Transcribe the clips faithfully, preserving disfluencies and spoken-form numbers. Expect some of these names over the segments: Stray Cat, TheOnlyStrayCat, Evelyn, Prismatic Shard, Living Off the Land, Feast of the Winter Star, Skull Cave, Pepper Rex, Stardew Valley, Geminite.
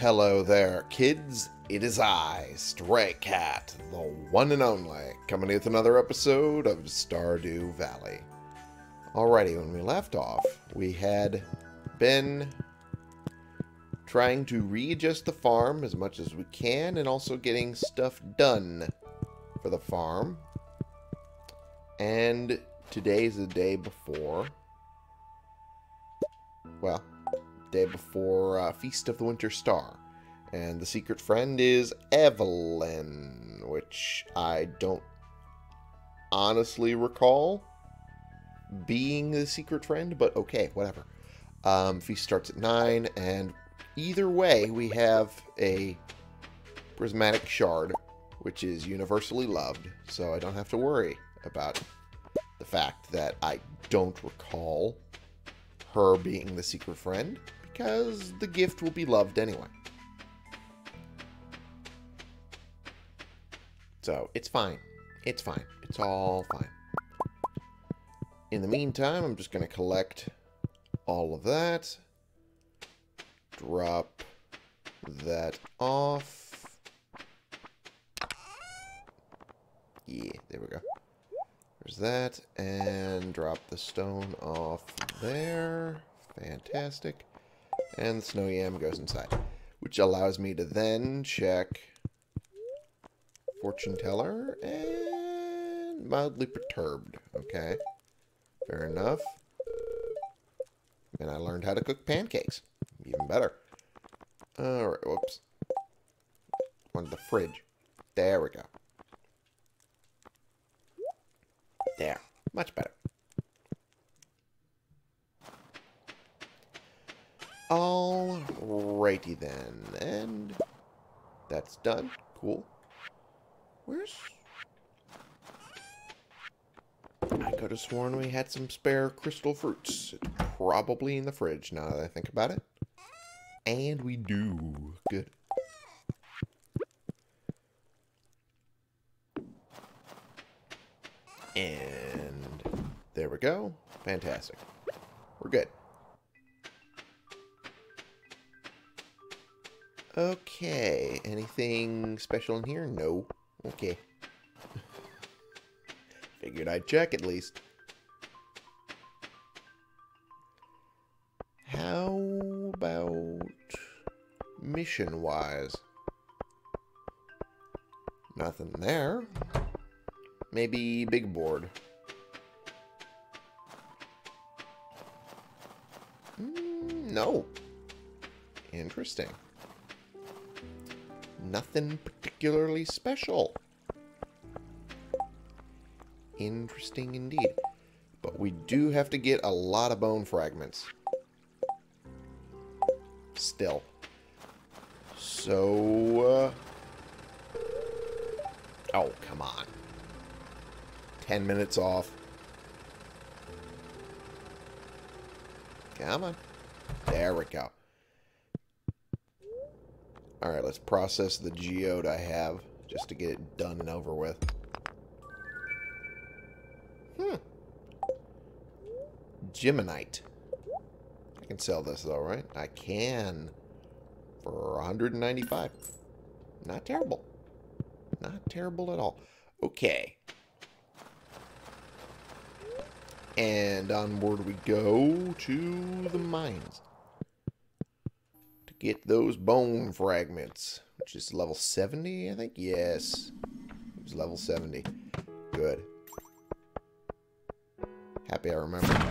Hello there, kids. It is I, Stray Cat, the one and only, coming with another episode of Stardew Valley. Alrighty, when we left off, we had been trying to readjust the farm as much as we can and also getting stuff done for the farm. And today's the day before. Well, day before uh, Feast of the Winter Star. And the secret friend is Evelyn, which I don't honestly recall being the secret friend, but okay, whatever. Um, Feast starts at nine, and either way, we have a Prismatic Shard, which is universally loved, so I don't have to worry about the fact that I don't recall her being the secret friend, because the gift will be loved anyway. So, it's fine. It's fine. It's all fine. In the meantime, I'm just going to collect all of that. Drop that off. Yeah, there we go. There's that. And drop the stone off there. Fantastic. And the snow yam goes inside, which allows me to then check fortune teller and mildly perturbed. Okay, fair enough. And I learned how to cook pancakes. Even better. All right. Whoops. Wanted the fridge. There we go. There. Much better. All righty then, and that's done. Cool. Where's... I could have sworn we had some spare crystal fruits. It's probably in the fridge now that I think about it. And we do. Good. And there we go. Fantastic. We're good. Okay. Anything special in here? No. Okay. Figured I'd check at least. How about mission-wise? Nothing there. Maybe big board. Mm, no. Interesting. Nothing particularly special. Interesting indeed. But we do have to get a lot of bone fragments. Still. So... Uh... Oh, come on. Ten minutes off. Come on. There we go. Alright, let's process the geode I have, just to get it done and over with. Hmm. Geminite. I can sell this though, right? I can. For one hundred ninety-five. Not terrible. Not terrible at all. Okay. And onward we go to the mines. Get those bone fragments, which is level seventy, I think. Yes, it was level seventy. Good. Happy I remember.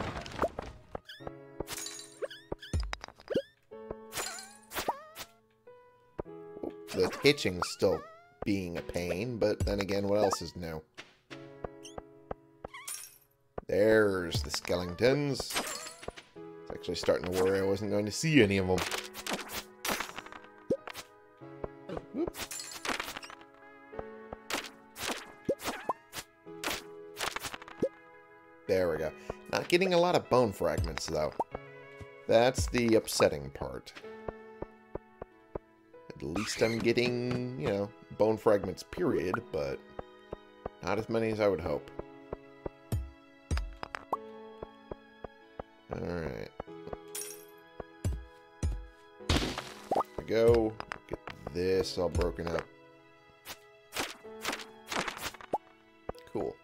The hitching's still being a pain, but then again, what else is new? There's the skeletons. I was actually starting to worry I wasn't going to see any of them. There we go. Not getting a lot of bone fragments, though. That's the upsetting part. At least I'm getting, you know, bone fragments, period, but not as many as I would hope. Alright. There we go. this all broken up. Cool.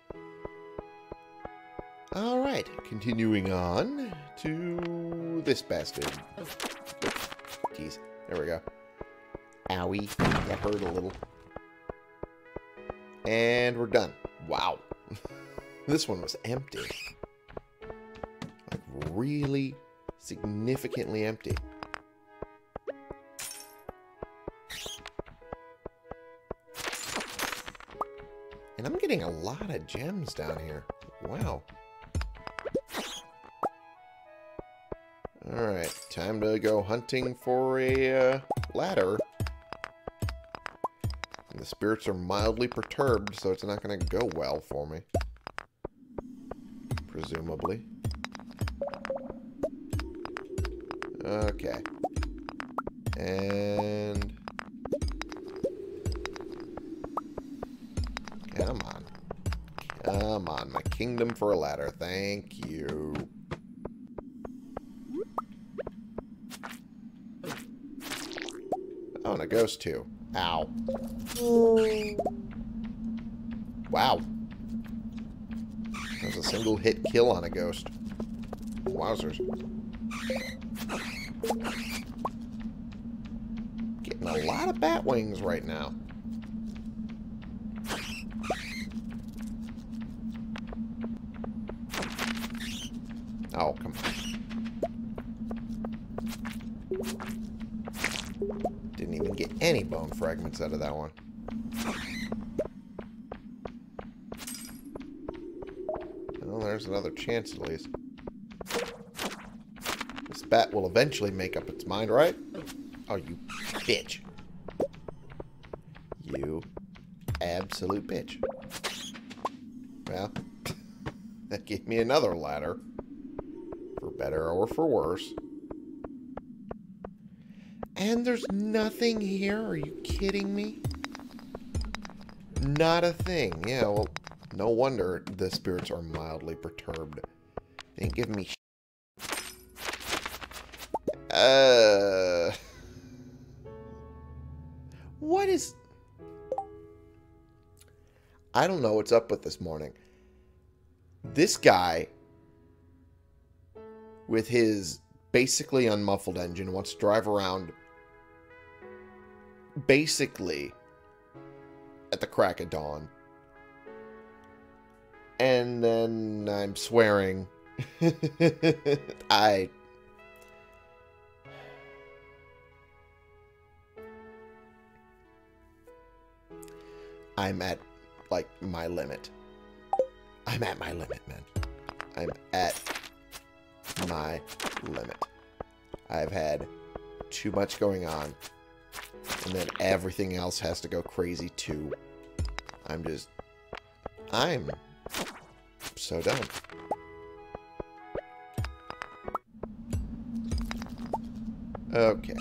Alright, continuing on to this bastard. Jeez, there we go. Owie, that hurt a little. And we're done. Wow. This one was empty. Like, really significantly empty. And I'm getting a lot of gems down here. Wow. Alright, time to go hunting for a uh, ladder. And the spirits are mildly perturbed, so it's not going to go well for me. Presumably. Okay. And... Come on. Come on, my kingdom for a ladder. Thank you. Oh, and a ghost too. Ow. Wow. That was a single hit kill on a ghost. Wowzers. Getting a lot of bat wings right now. Oh, come on. Didn't even get any bone fragments out of that one. Well, there's another chance at least. This bat will eventually make up its mind, right? Oh, you bitch. You absolute bitch. Well, that gave me another ladder. For better or for worse. And there's nothing here? Are you kidding me? Not a thing. Yeah, well, no wonder the spirits are mildly perturbed. They ain't giving me sh Uh... What is... I don't know what's up with this morning. This guy... with his basically unmuffled engine, wants to drive around basically at the crack of dawn. And then I'm swearing. I... I'm at, like, my limit. I'm at my limit, man. I'm at... my limit. I've had too much going on, and then everything else has to go crazy too. I'm just, I'm so done. Okay.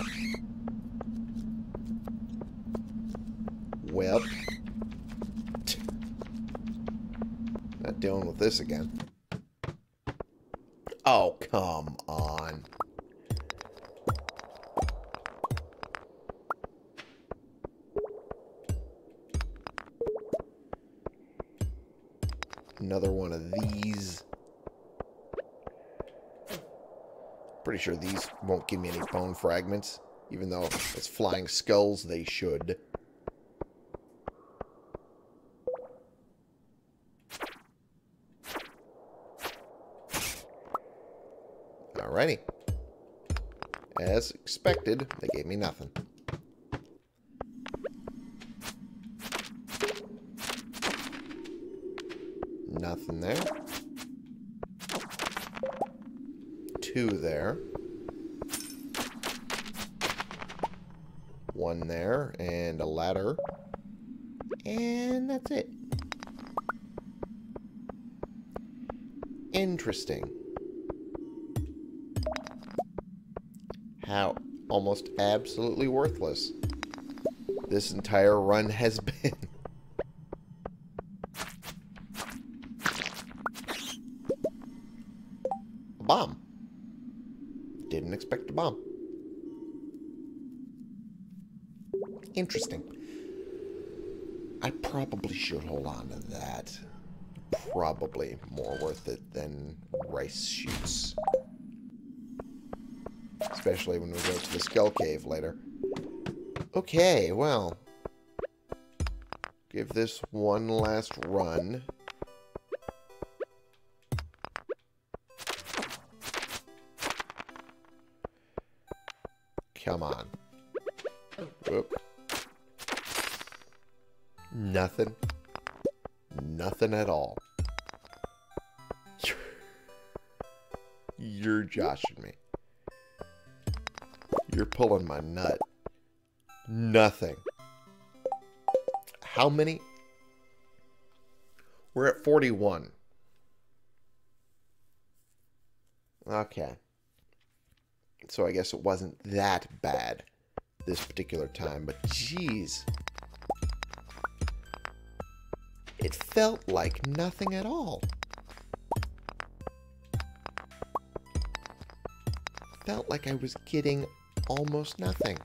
Well, not dealing with this again. Oh, come on. Another one of these. Pretty sure these won't give me any bone fragments, even though it's flying skulls, they should. Alrighty. As expected, they gave me nothing. Nothing there. Two there. One there, and a ladder. And that's it. Interesting. How almost absolutely worthless this entire run has been. A bomb. Didn't expect a bomb. Interesting. I probably should hold on to that. Probably more worth it than rice shoots. Especially when we go to the Skull Cave later. Okay, well. Give this one last run. Come on. Oop. Nothing. Nothing at all. You're joshing me. You're pulling my nut. Nothing. How many? We're at forty-one. Okay. So I guess it wasn't that bad this particular time, but geez. It felt like nothing at all. Felt like I was getting almost nothing.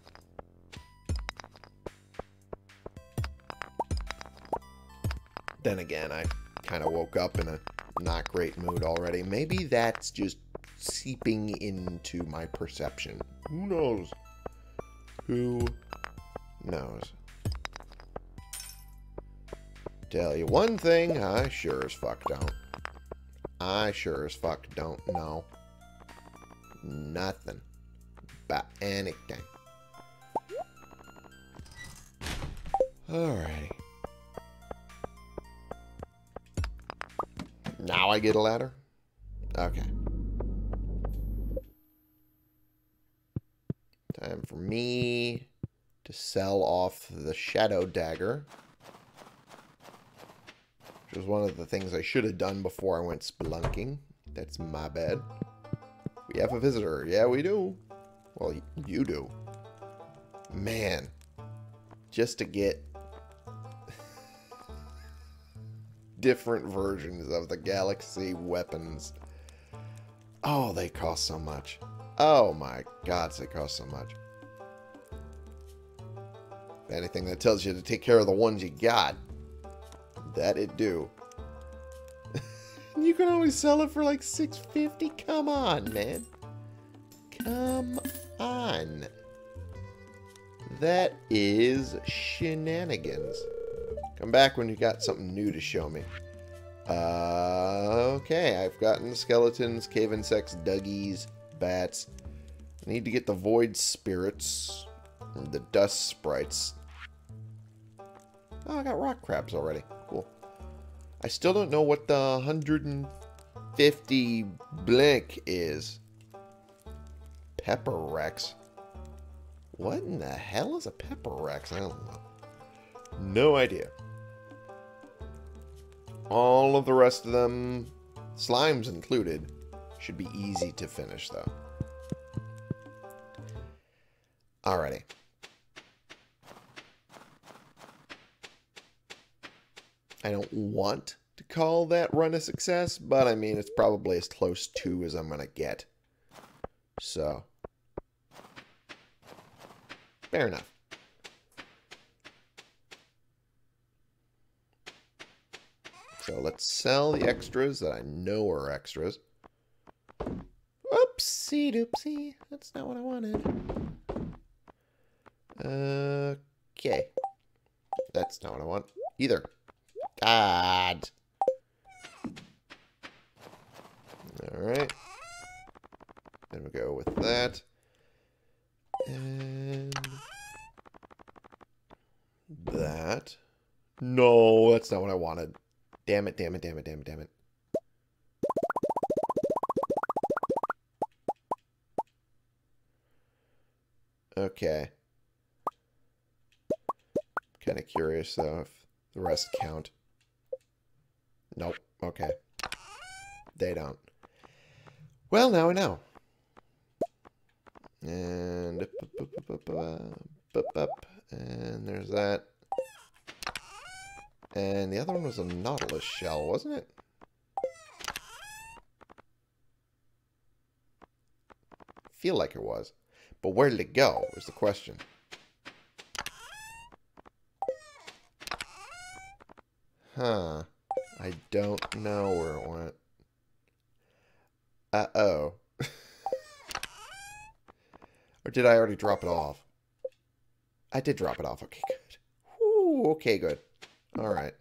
Then again, I kind of woke up in a not great mood already. Maybe that's just seeping into my perception. Who knows? Who knows? Tell you one thing, I sure as fuck don't. I sure as fuck don't know nothing about anything. Alrighty. Now I get a ladder? Okay. Time for me to sell off the Shadow Dagger. Which was one of the things I should have done before I went spelunking. That's my bad. We have a visitor. Yeah, we do. Well, you do. Man. Just to get different versions of the galaxy weapons. Oh, they cost so much. Oh my god, they cost so much. Anything that tells you to take care of the ones you got, that it do. You can only sell it for like six fifty. Come on, man. Come on. That is shenanigans. Come back when you got something new to show me. Uh, okay, I've gotten skeletons, cave insects, duggies, bats. I need to get the void spirits, and the dust sprites. Oh, I got rock crabs already. Cool. I still don't know what the one hundred fifty blink is. Pepper Rex. What in the hell is a Pepper Rex? I don't know. No idea. All of the rest of them, slimes included, should be easy to finish, though. Alrighty. I don't want to call that run a success, but I mean, it's probably as close to as I'm gonna get. So. Fair enough. So let's sell the extras that I know are extras. Oopsie doopsie. That's not what I wanted. Okay. That's not what I want either. God. Alright. Then we go with that. And that. No, that's not what I wanted. Damn it, damn it, damn it, damn it, damn it. Okay. Kind of curious, though, if the rest count. Nope. Okay. They don't. Well, now I know. And and there's that. And the other one was a nautilus shell, wasn't it? I feel like it was. But where did it go, is the question. Huh. I don't know where it went. Uh-oh. Or did I already drop it off? I did drop it off. Okay, good. Whew, okay, good. All right.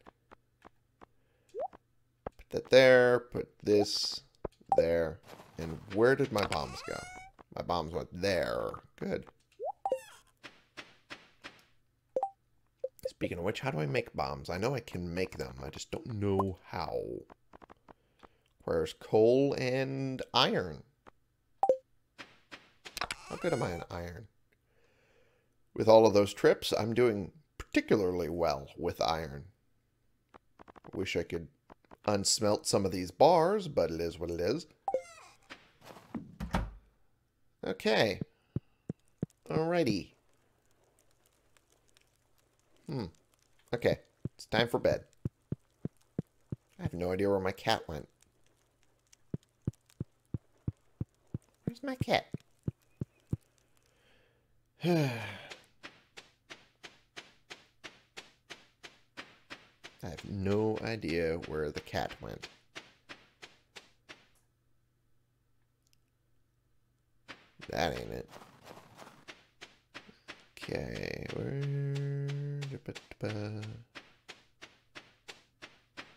Put that there. Put this there. And where did my bombs go? My bombs went there. Good. Speaking of which, how do I make bombs? I know I can make them. I just don't know how. Where's coal and iron? How good am I in iron? With all of those trips, I'm doing particularly well with iron. Wish I could unsmelt some of these bars, but it is what it is. Okay. Alrighty. Hmm. Okay. It's time for bed. I have no idea where my cat went. Where's my cat? I have no idea where the cat went. That ain't it. Okay, where...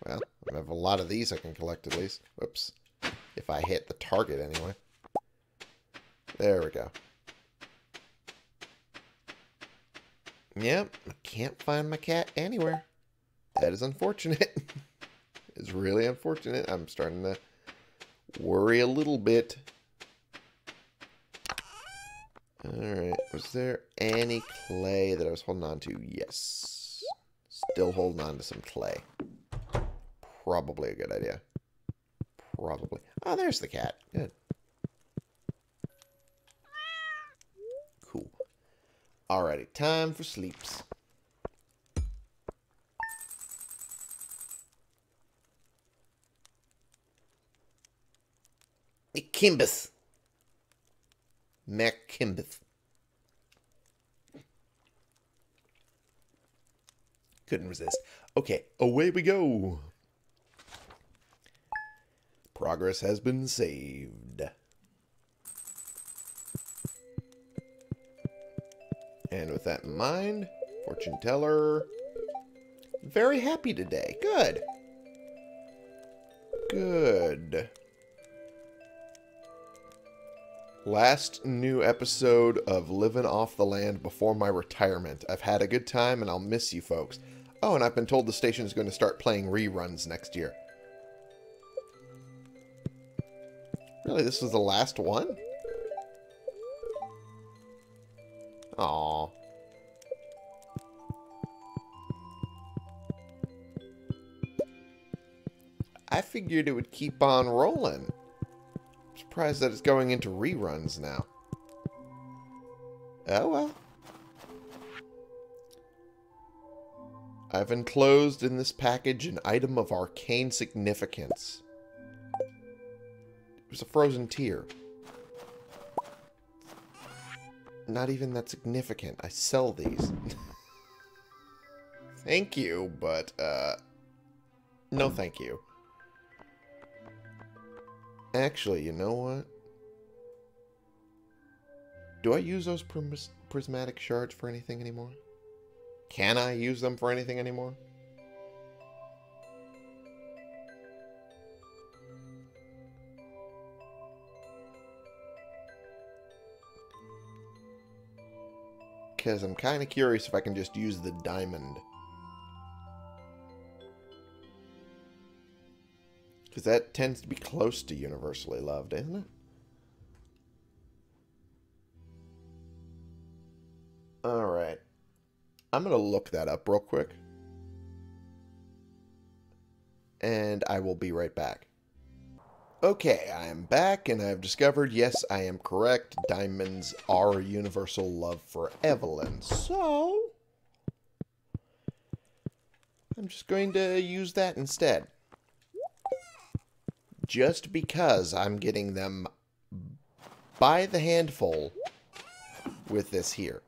Well, I have a lot of these I can collect at least. Whoops. If I hit the target anyway. There we go. Yep, I can't find my cat anywhere. That is unfortunate. It's really unfortunate. I'm starting to worry a little bit. Alright, was there any clay that I was holding on to? Yes. Still holding on to some clay. Probably a good idea. Probably. Oh, there's the cat. Good. Cool. Alrighty, time for sleeps. Ikimbus. Mac Kimbith. Couldn't resist. Okay, away we go. Progress has been saved. And with that in mind, fortune teller. Very happy today. Good. Good. Last new episode of Living Off the Land before my retirement. I've had a good time and I'll miss you folks. Oh, and I've been told the station is going to start playing reruns next year. Really, this was the last one? Aw. I figured it would keep on rolling. Surprised that it's going into reruns now. Oh well. I've enclosed in this package an item of arcane significance. It was a frozen tear. Not even that significant. I sell these. Thank you, but uh no thank you. Actually, you know what? Do I use those prism prismatic shards for anything anymore? Can I use them for anything anymore? Because I'm kind of curious if I can just use the diamond. Because that tends to be close to universally loved, isn't it? Alright. I'm going to look that up real quick. And I will be right back. Okay, I am back and I have discovered, yes, I am correct. Diamonds are a universal love for Evelyn. So, I'm just going to use that instead. Just because I'm getting them by the handful with this here.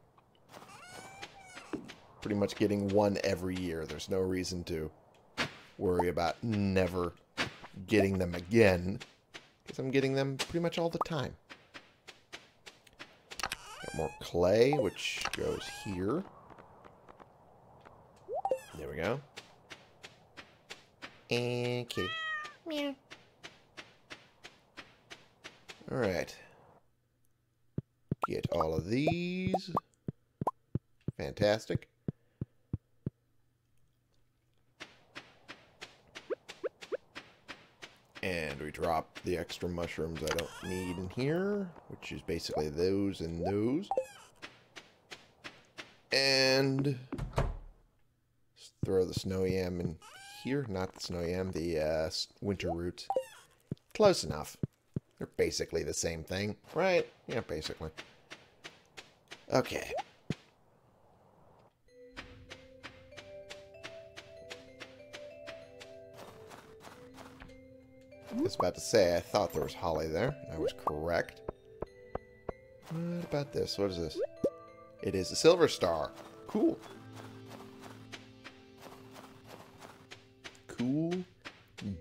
Pretty much getting one every year. There's no reason to worry about never getting them again, because I'm getting them pretty much all the time. Got more clay, which goes here. There we go. And kitty. Meow. Alright. Get all of these. Fantastic. And we drop the extra mushrooms I don't need in here, which is basically those and those. And throw the snow yam in here. Not the snow yam, the uh, winter root. Close enough. They're basically the same thing, right? Yeah, basically. Okay. I was about to say, I thought there was holly there. I was correct. What about this? What is this? It is a silver star. Cool. Cool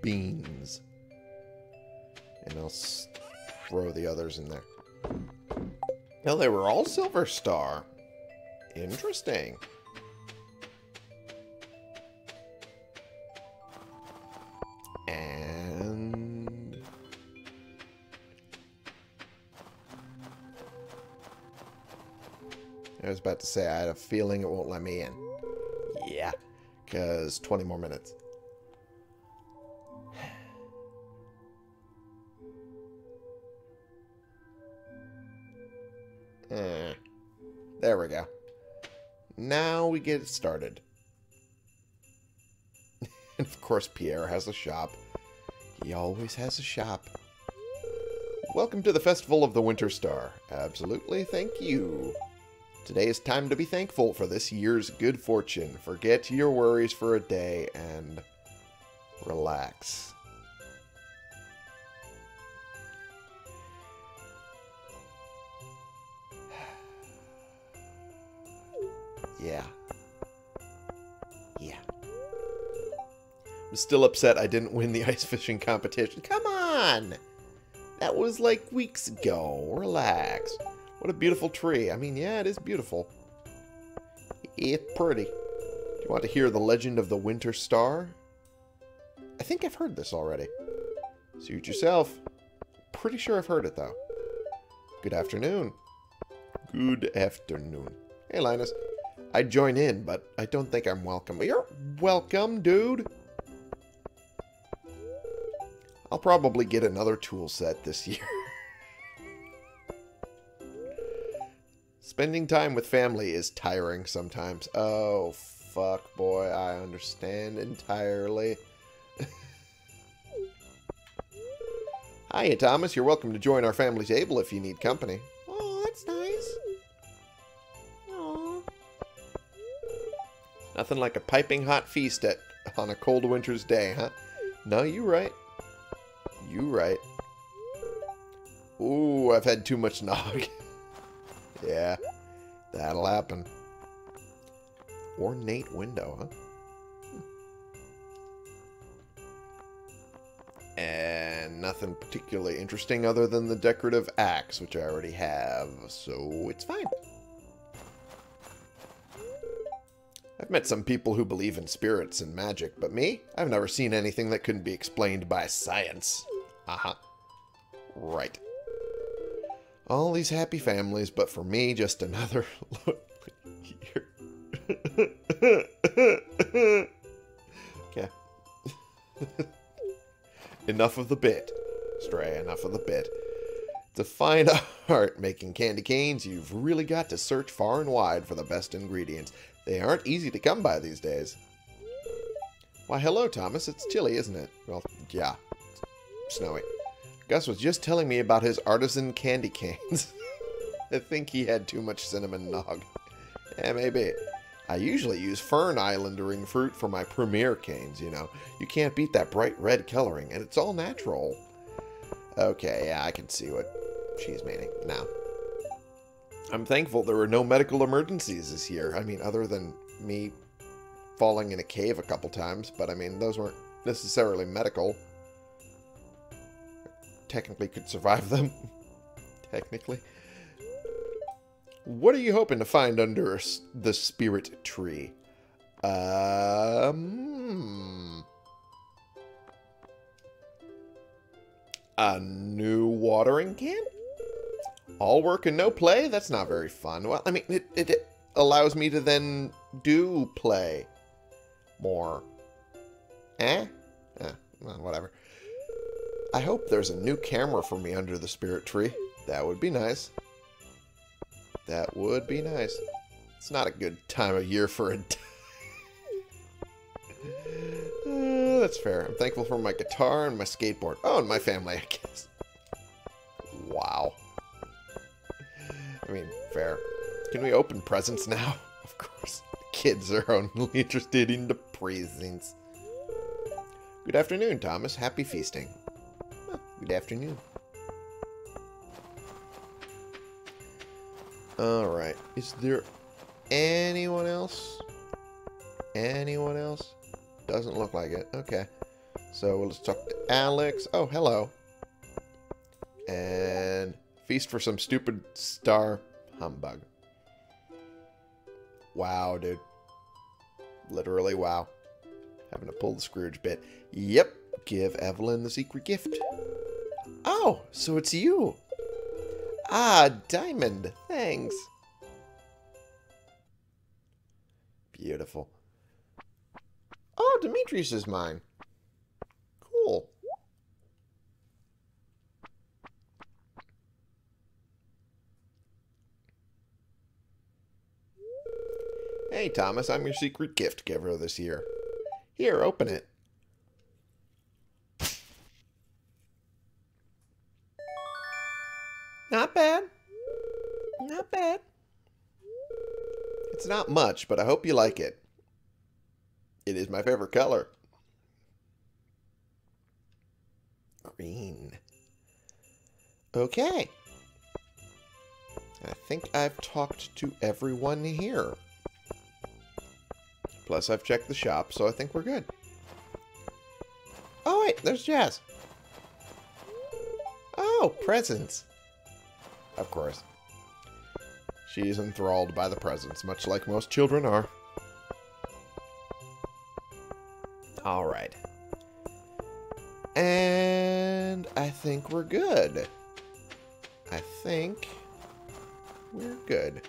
beans. And I'll throw the others in there. No, they were all silver star. Interesting. And I was about to say, I had a feeling it won't let me in. Yeah, because twenty more minutes. Eh, there we go. Now we get it started. And of course Pierre has a shop. He always has a shop. Welcome to the Festival of the Winter Star. Absolutely, thank you. Today is time to be thankful for this year's good fortune. Forget your worries for a day and relax. Yeah. Yeah. I'm still upset I didn't win the ice fishing competition. Come on! That was like weeks ago. Relax. What a beautiful tree. I mean, yeah, it is beautiful. It's pretty. Do you want to hear the legend of the Winter Star? I think I've heard this already. Suit yourself. Pretty sure I've heard it, though. Good afternoon. Good afternoon. Hey, Linus. I'd join in, but I don't think I'm welcome. You're welcome, dude. I'll probably get another tool set this year. Spending time with family is tiring sometimes. Oh, fuck, boy. I understand entirely. Hiya, Thomas. You're welcome to join our family table if you need company. Oh, that's nice. Nothing like a piping hot feast at on a cold winter's day, huh? No, you right. You right. Ooh, I've had too much nog. Yeah, that'll happen. Ornate window, huh? Hmm. And nothing particularly interesting other than the decorative axe, which I already have, so it's fine. I've met some people who believe in spirits and magic, but me? I've never seen anything that couldn't be explained by science. Uh-huh. Right. All these happy families, but for me, just another lonely year. Okay. Enough of the bit. Stray, enough of the bit. To find art making candy canes, you've really got to search far and wide for the best ingredients. They aren't easy to come by these days. Why, hello, Thomas. It's chilly, isn't it? Well, yeah. It's snowy. Gus was just telling me about his artisan candy canes. I think he had too much cinnamon nog. Yeah, maybe. I usually use Fern Islandering fruit for my premier canes, you know. You can't beat that bright red coloring, and it's all natural. Okay, yeah, I can see what she's meaning now. I'm thankful there were no medical emergencies this year. I mean, other than me falling in a cave a couple times, but I mean, those weren't necessarily medical. I technically could survive them. Technically. What are you hoping to find under the spirit tree? Um, a new watering can? All work and no play? That's not very fun. Well, I mean, it, it, it allows me to then do play more. Eh? Eh, well, whatever. I hope there's a new camera for me under the spirit tree. That would be nice. That would be nice. It's not a good time of year for a... uh, that's fair. I'm thankful for my guitar and my skateboard. Oh, and my family, I guess. Wow. I mean, fair. Can we open presents now? Of course. Kids are only interested in the presents. Good afternoon, Thomas. Happy feasting. Well, good afternoon. Alright, is there anyone else? Anyone else? Doesn't look like it. Okay. So, we'll just talk to Alex. Oh, hello. And feast for some stupid star humbug. Wow, dude. Literally, wow. Having to pull the Scrooge bit. Yep. Give Evelyn the secret gift. Oh, so it's you. Ah, diamond. Thanks. Beautiful. Oh, Demetrius is mine. Cool. Hey, Thomas, I'm your secret gift giver this year. Here, open it. Not bad. Not bad. It's not much, but I hope you like it. It is my favorite color. Green. Okay. I think I've talked to everyone here. Plus, I've checked the shop, so I think we're good. Oh, wait. There's Jazz. Oh, presents. Of course. She is enthralled by the presents, much like most children are. Alright. And I think we're good. I think we're good.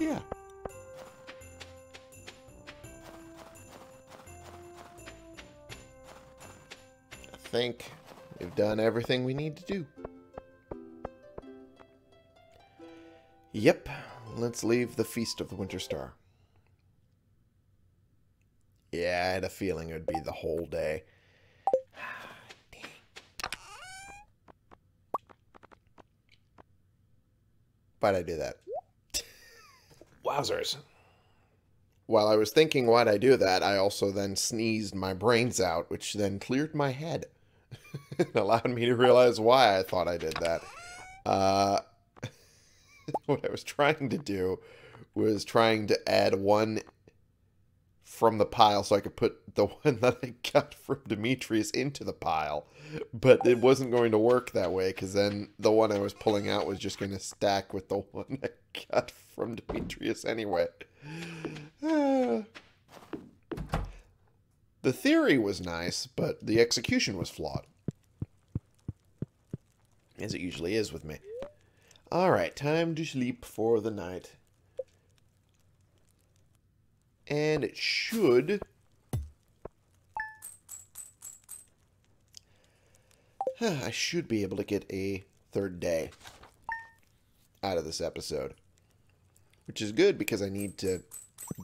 Yeah. I think... we've done everything we need to do. Yep. Let's leave the Feast of the Winter Star. Yeah, I had a feeling it would be the whole day. Why'd I do that? Wowzers. While I was thinking why'd I do that, I also then sneezed my brains out, which then cleared my head. Allowed me to realize why I thought I did that. Uh, what I was trying to do was trying to add one from the pile so I could put the one that I got from Demetrius into the pile. But it wasn't going to work that way because then the one I was pulling out was just going to stack with the one I got from Demetrius anyway. Uh, the theory was nice, but the execution was flawed. As it usually is with me. Alright, time to sleep for the night. And it should... I should be able to get a third day out of this episode. Which is good because I need to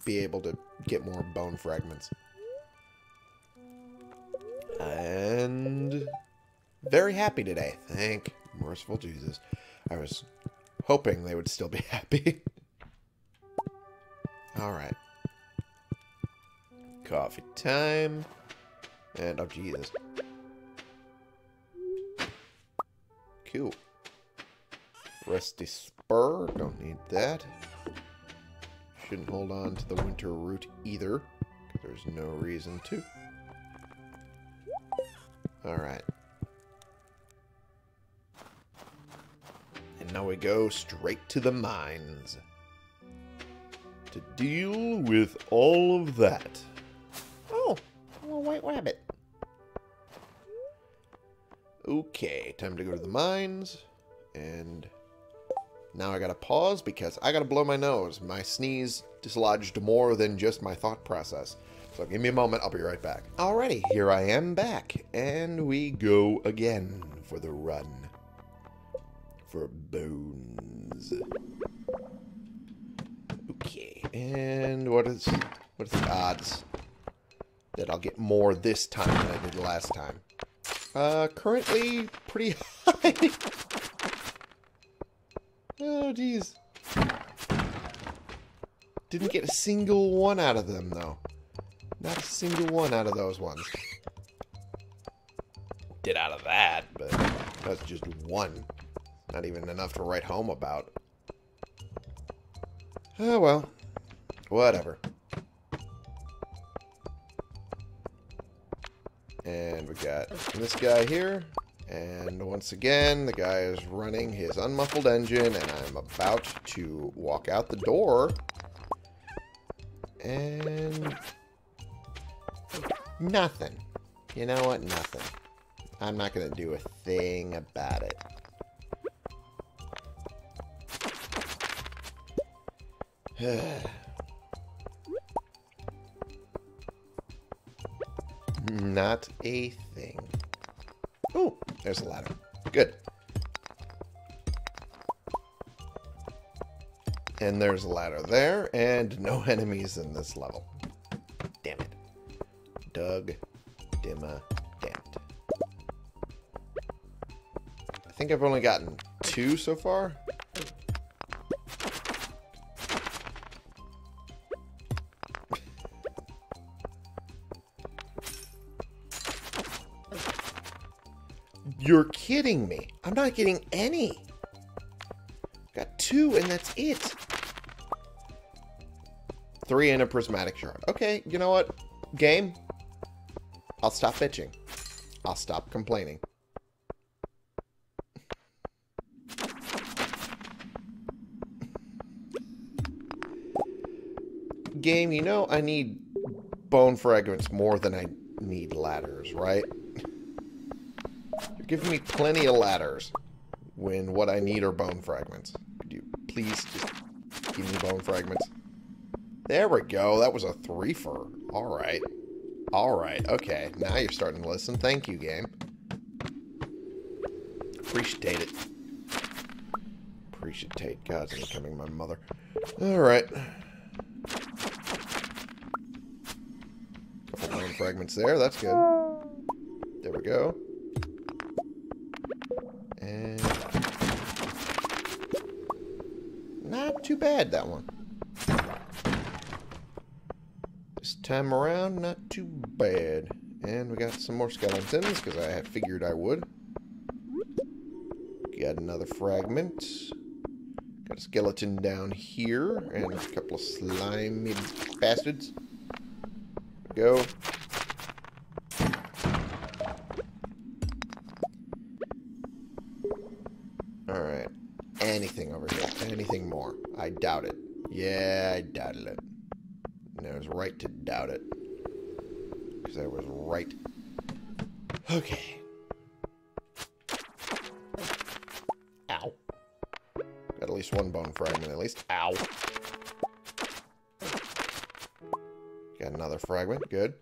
be able to get more bone fragments. And... very happy today. Thank merciful Jesus. I was hoping they would still be happy. Alright. Coffee time. And, oh, Jesus. Cool. Rusty spur. Don't need that. Shouldn't hold on to the winter root either. There's no reason to. Alright. And now we go straight to the mines. To deal with all of that. Oh, a little white rabbit. Okay, time to go to the mines. And now I gotta pause because I gotta blow my nose. My sneeze dislodged more than just my thought process. So give me a moment, I'll be right back. Alrighty, here I am back. And we go again for the run. For bones. Okay, and what is, what is the odds that I'll get more this time than I did last time? Uh, currently pretty high. Oh, geez. Didn't get a single one out of them, though. Not a single one out of those ones. Did out of that, but that's just one. Not even enough to write home about. Oh, well. Whatever. And we got this guy here. And once again, the guy is running his unmuffled engine, and I'm about to walk out the door. And nothing. You know what? Nothing. I'm not going to do a thing about it. Not a thing. Oh, there's a ladder. Good. And there's a ladder there, and no enemies in this level. Damn it. Doug, Dimma, damn it. I think I've only gotten two so far. You're kidding me. I'm not getting any. Got two and that's it. Three and a prismatic shard. Okay, you know what? Game. I'll stop bitching. I'll stop complaining. Game, you know I need bone fragments more than I need ladders, right? You're giving me plenty of ladders when what I need are bone fragments. Could you please just give me bone fragments? There we go. That was a threefer. All right. All right. Okay. Now you're starting to listen. Thank you, game. Appreciate it. Appreciate. God's becoming my mother. All right. Couple bone fragments there. That's good. There we go. And not too bad, that one. This time around, not too bad. And we got some more skeletons, because I figured I would. Got another fragment. Got a skeleton down here, and a couple of slimy bastards. Go. Alright. Anything over here. Anything more. I doubt it. Yeah, I doubted it. And I was right to doubt it. Because I was right. Okay. Ow. Got at least one bone fragment, at least. Ow. Got another fragment. Good.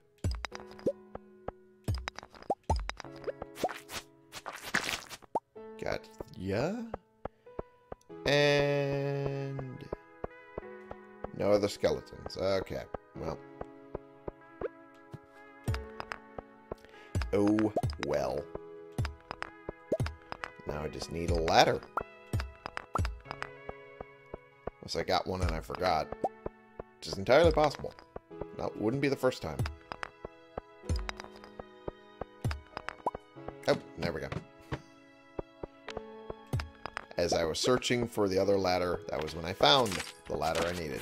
Got... yeah. And no other skeletons. Okay. Well. Oh, well. Now I just need a ladder. Unless I got one and I forgot. Which is entirely possible. That wouldn't be the first time. Oh, there we go. As I was searching for the other ladder, that was when I found the ladder I needed.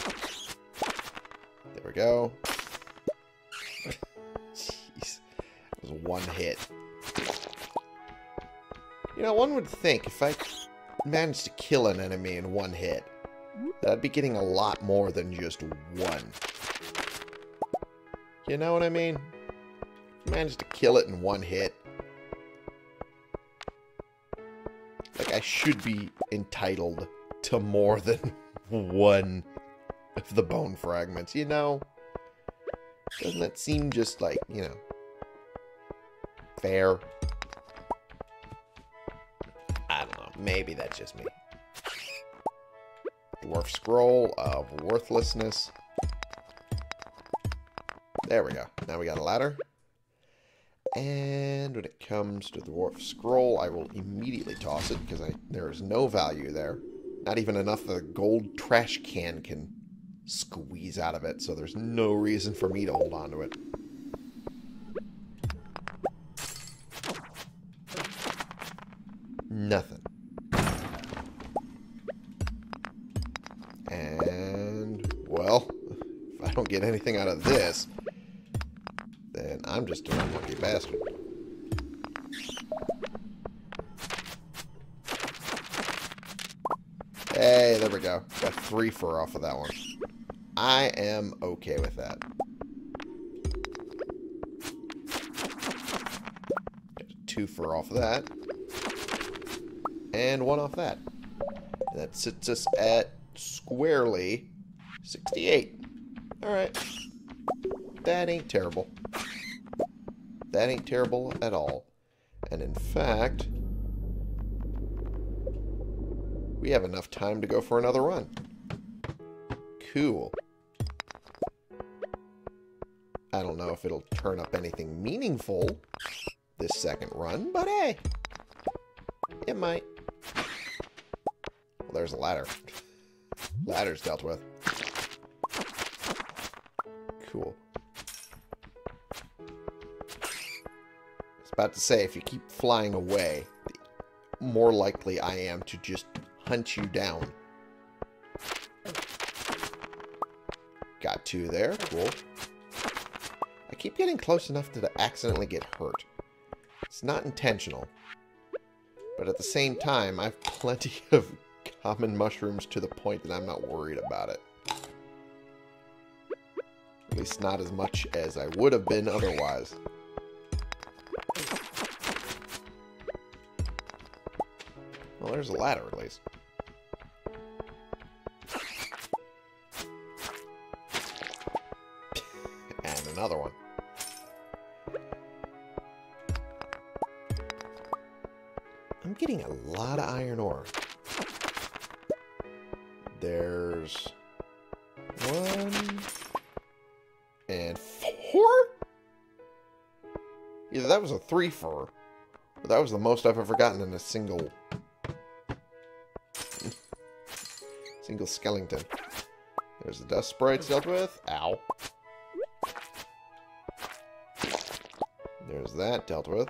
There we go. Jeez. That was one hit. You know, one would think if I managed to kill an enemy in one hit, that I'd be getting a lot more than just one. You know what I mean? If you managed to kill it in one hit, like, I should be entitled to more than one of the bone fragments, you know? Doesn't that seem just, like, you know, fair? I don't know. Maybe that's just me. Dwarf Scroll of Worthlessness. There we go. Now we got a ladder. And when it comes to the Dwarf Scroll, I will immediately toss it, because I, there is no value there. Not even enough that a gold trash can can squeeze out of it, so there's no reason for me to hold on to it. Nothing. And, well, if I don't get anything out of this, then I'm just an unlucky bastard. Hey, there we go. Got three fur off of that one. I am okay with that. Got two fur off of that. And one off that. And that sits us at squarely sixty-eight. Alright. That ain't terrible. That ain't terrible at all. And in fact, we have enough time to go for another run. Cool. I don't know if it'll turn up anything meaningful this second run, but hey, it might. Well, there's a ladder. Ladder's dealt with. Cool. About to say, if you keep flying away, the more likely I am to just hunt you down. Got two there. Cool. I keep getting close enough to accidentally get hurt. It's not intentional. But at the same time, I have plenty of common mushrooms to the point that I'm not worried about it. At least not as much as I would have been otherwise. Well, there's a ladder, at least. And another one. I'm getting a lot of iron ore. There's one and four? Either that was a three-fer, or that was the most I've ever gotten in a single... Single skeleton. There's the dust sprites dealt with. Ow. There's that dealt with.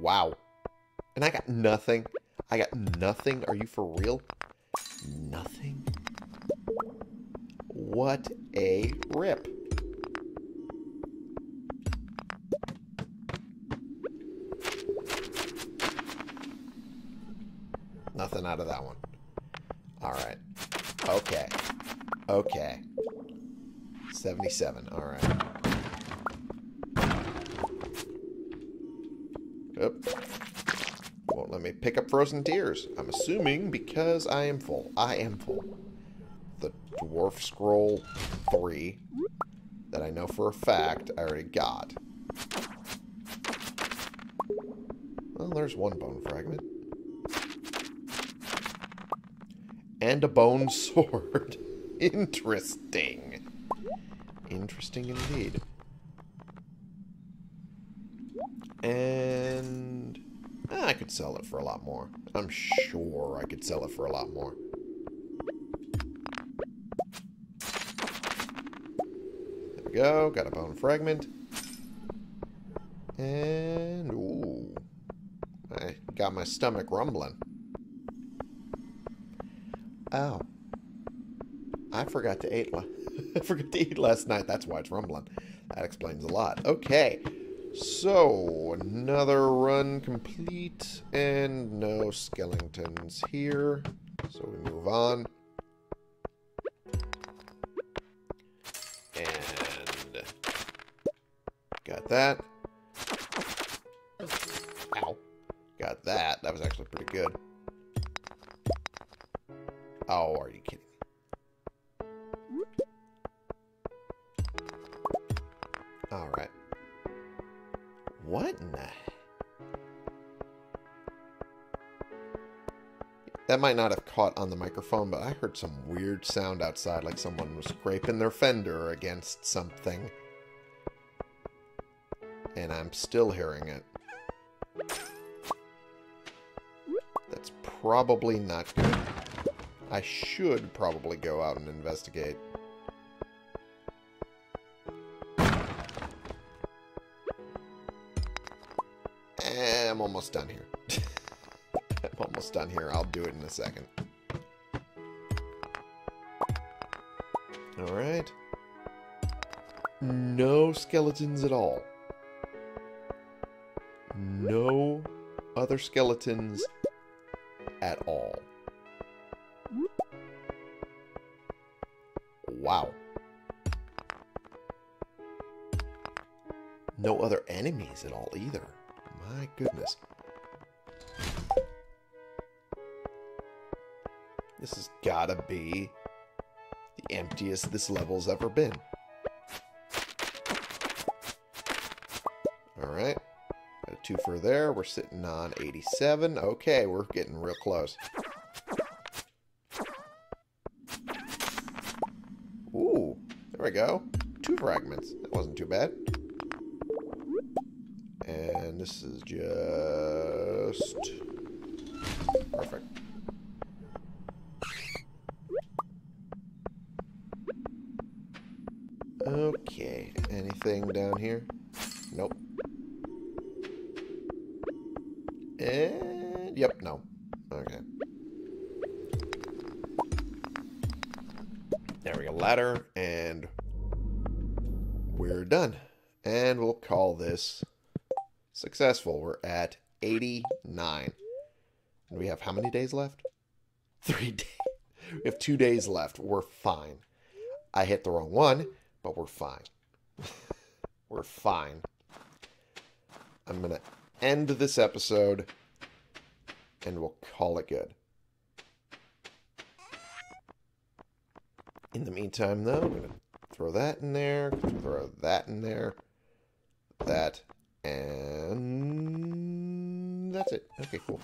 Wow. And I got nothing. I got nothing. Are you for real? Nothing. What a rip. Nothing out of that one. Alright. Okay. Okay. seventy-seven. Alright. Oop. Won't let me pick up frozen tears. I'm assuming because I am full. I am full. The Dwarf Scroll three that I know for a fact I already got. Well, there's one bone fragment. And a bone sword. Interesting. Interesting indeed. And... ah, I could sell it for a lot more. I'm sure I could sell it for a lot more. There we go. Got a bone fragment. And... ooh. I got my stomach rumbling. Oh. I forgot to eat. I forgot to eat last night. That's why it's rumbling. That explains a lot. Okay. So, another run complete. And no skeletons here. So we move on. And got that. Ow. Got that. That was actually pretty good. Oh, are you kidding? All right. What in the... That might not have caught on the microphone, but I heard some weird sound outside, like someone was scraping their fender against something. And I'm still hearing it. That's probably not good. I should probably go out and investigate. I'm almost done here. I'm almost done here. I'll do it in a second. All right. No skeletons at all. No other skeletons at all. Wow. No other enemies at all either. My goodness. This has gotta be the emptiest this level's ever been. Alright. Got a twofer there. We're sitting on eighty-seven. Okay, we're getting real close. Ooh, there we go. Two fragments. That wasn't too bad. And this is just perfect. Okay, anything down here? Nope. And yep, no. Okay. There we go, ladder, and we're done. And we'll call this successful. We're at eighty-nine. And we have how many days left? Three days. We have two days left. We're fine. I hit the wrong one, but we're fine. We're fine. I'm going to end this episode, and we'll call it good. In the meantime, though, I'm going to throw that in there, throw that in there, that... And that's it. Okay, cool.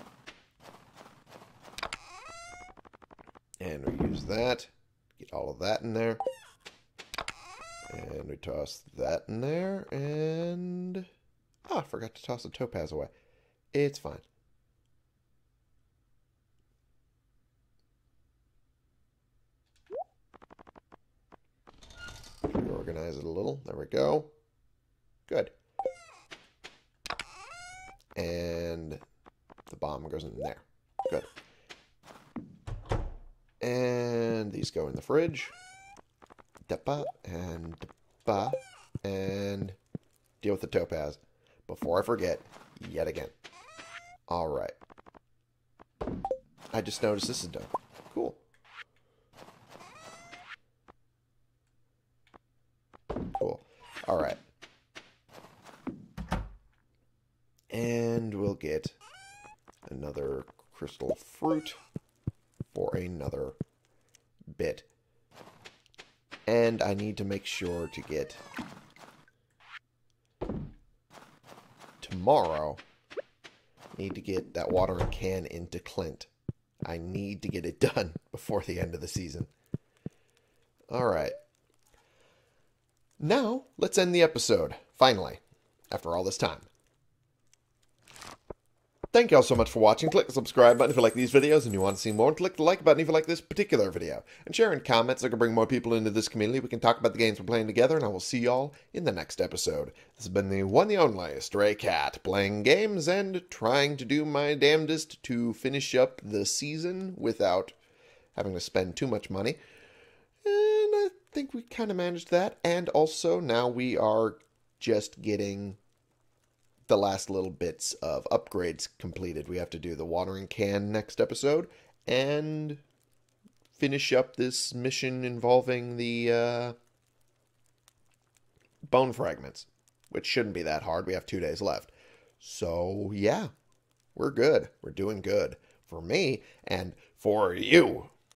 And we use that. Get all of that in there. And we toss that in there. And... Oh, I forgot to toss the topaz away. It's fine. Reorganize it a little. There we go. Good. And the bomb goes in there. Good. And these go in the fridge. Depa and depa. And deal with the topaz before I forget yet again. All right. I just noticed this is done. Cool. Cool. All right. And we'll get another crystal fruit for another bit. And I need to make sure to get tomorrow. I need to get that watering can into Clint. I need to get it done before the end of the season. Alright. Now, let's end the episode. Finally. After all this time. Thank you all so much for watching. Click the subscribe button if you like these videos and you want to see more. And click the like button if you like this particular video. And share in comments so I can bring more people into this community. We can talk about the games we're playing together. And I will see you all in the next episode. This has been the one and only Stray Cat. Playing games and trying to do my damnedest to finish up the season without having to spend too much money. And I think we kind of managed that. And also now we are just getting the last little bits of upgrades completed. We have to do the watering can next episode and finish up this mission involving the uh, bone fragments, which shouldn't be that hard. We have two days left. So, yeah, we're good. We're doing good for me and for you.